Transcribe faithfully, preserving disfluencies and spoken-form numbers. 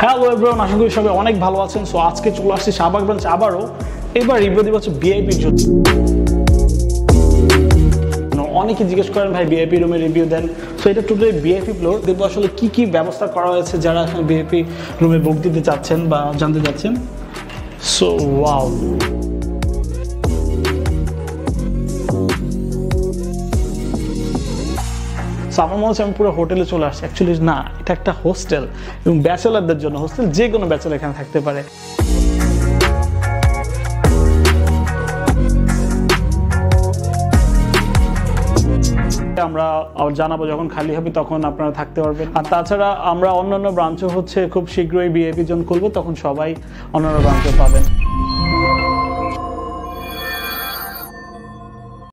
Hello everyone, I hope you all are very well. So today we are going to Shahbag branch. This time review is B I P. Many people ask me, B I P room review then. So this today B I P floor. This was actually what kind of services are offered in B I P room. Book did the option, but don't know. So wow. সামনে মনে হচ্ছে আমি পুরো হোটেলে চলে আসছি actually না এটা একটা হোস্টেল এবং ব্যাচেলরদের জন্য হোস্টেল যে কোনো ব্যাচেলর এখানে থাকতে পারে আমরা জানাবো যখন খালি হবে তখন আপনারা থাকতে পারবেন আর তাছাড়া আমরা অন্যান্য ব্রাঞ্চও হচ্ছে খুব শীঘ্রই বিআইপি জন খুলব তখন সবাই অন্যান্য ব্রাঞ্চে পাবেন